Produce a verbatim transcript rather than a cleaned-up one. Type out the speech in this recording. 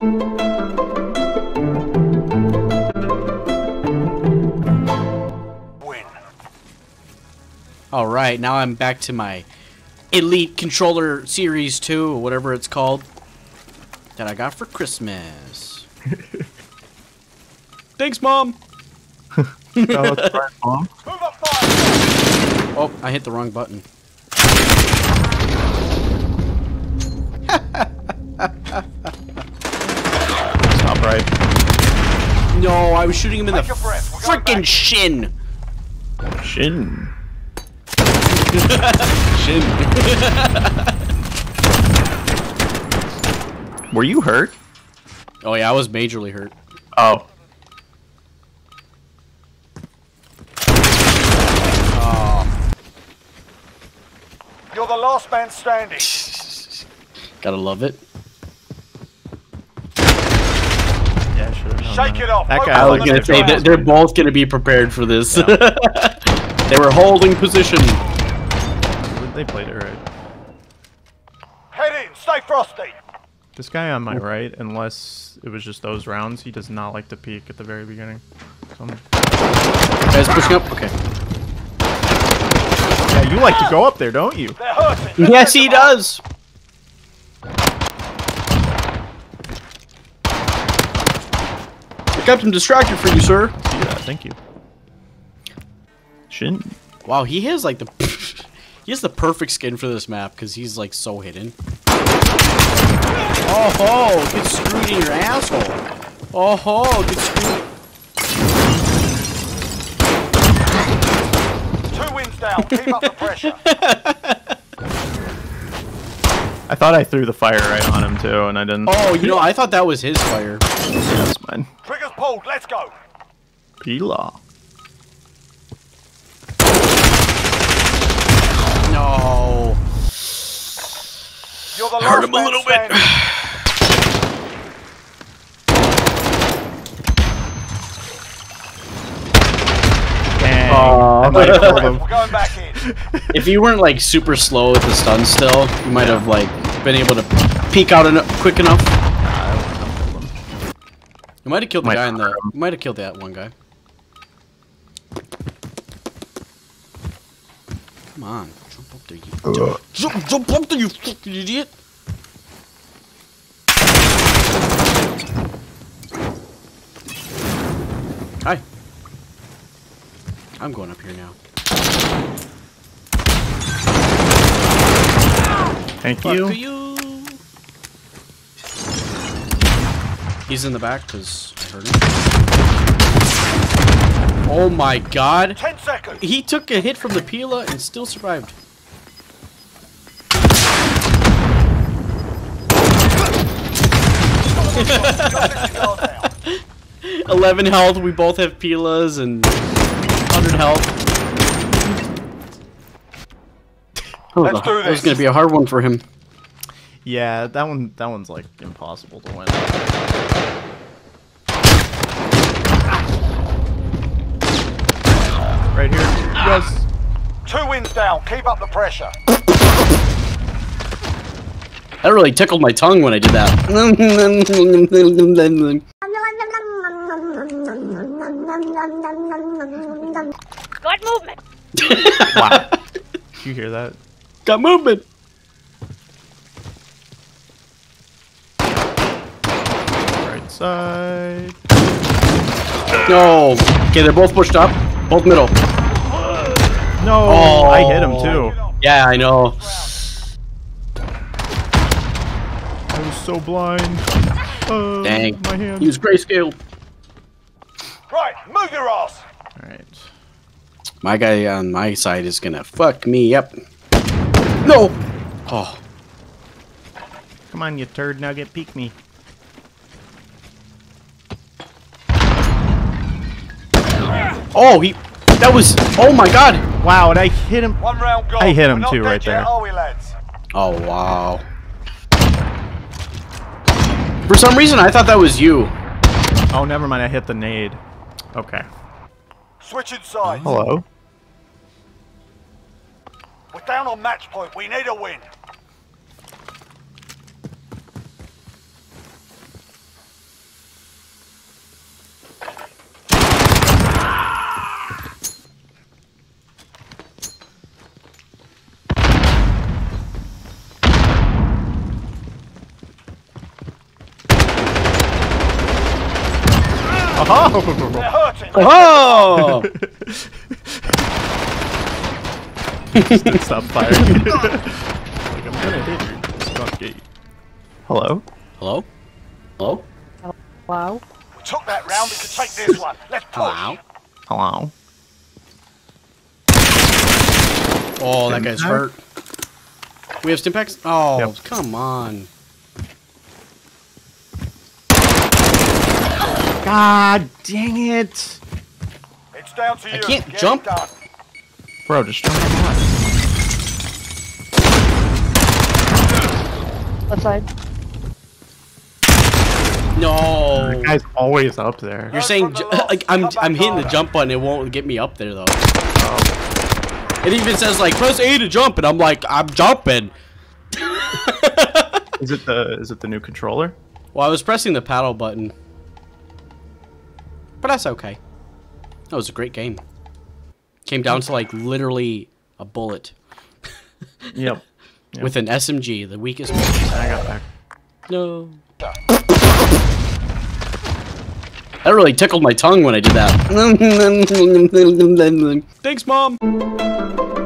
Win. All right, now I'm back to my Elite Controller Series two, or whatever it's called, that I got for Christmas. Thanks, Mom. No, that's right, Mom. Oh, I hit the wrong button. Right. No, I was shooting him in the frickin' shin. Shin. Shin. Were you hurt? Oh yeah, I was majorly hurt. Oh. Oh. You're the last man standing. Gotta love it. Shake it off. That guy, I was gonna say they're, they're both gonna be prepared for this. No. They were holding position. They played it right. Head in, stay frosty. This guy on my Ooh. right, unless it was just those rounds, he does not like to peek at the very beginning. So I'm... Guys pushing up. Okay. Yeah, you like to go up there, don't you? Yes, he does. Kept him distracted for you, sir. Yeah, thank you. Shin. Wow, he has like the he has the perfect skin for this map because he's like so hidden. Oh ho! Get screwed in your asshole. Oh ho! Get screwed. Two wins down. Keep up the pressure. I thought I threw the fire right on him too, and I didn't. Oh, you know, I thought that was his fire. Yeah, that's mine. Trigger's pulled. Let's go. Pila. No. You're the hurt him a little standing. bit. Dang. Oh, I might have killed him. We're going back in. If you weren't like super slow at the stun still, you might have like been able to peek out enough, quick enough. You might have killed the guy in the. You might have killed that one guy. Come on, jump up there, you. Uh. Jump, jump up there, you fucking idiot! Hi. I'm going up here now. Thank you. you. He's in the back because I heard him. Oh my god. Ten seconds. He took a hit from the Pila and still survived. eleven health. We both have Pilas and one hundred health. Let's do this. That was gonna be a hard one for him. Yeah, that one, that one's like impossible to win. Right here. Yes. Two wins down. Keep up the pressure. That really tickled my tongue when I did that. Good movement. Wow. Did you hear that? Got movement. Right side. No. Okay, they're both pushed up. Both middle. No. Oh, I hit him too. Yeah, I know. I was so blind. Uh, Dang. My hand. He was grayscale. Right, move your ass. All right. My guy on my side is gonna fuck me up. No! Oh. Come on, you turd nugget, peek me. Oh, he. That was. Oh my god! Wow, and I hit him. One round goal. I hit him too, right there. Are we, lads? Oh, wow. For some reason, I thought that was you. Oh, never mind. I hit the nade. Okay. Switch inside. Hello. We're down on match point. We need a win. Oh! Oh! Stop firing. Like, I'm gonna hit you. Stop gate. Hello? Hello? Hello? Wow. We took that round, we could take this one. Let's push. Hello? Hello? Oh, that guy's hurt. We have Stimpaks? Oh, yep. Come on. God dang it. It's down to you. I can't Get jump. Bro, just jump on the left side. No. The guy's always up there. You're saying, like, I'm, I'm hitting the jump button. It won't get me up there, though. Oh. It even says like press A to jump, and I'm like, I'm jumping. Is it the is it the new controller? Well, I was pressing the paddle button, but that's okay. That was a great game. Came down to like literally a bullet. Yep. Yep. With an S M G, the weakest. I got back. No. That really tickled my tongue when I did that. Thanks, Mom!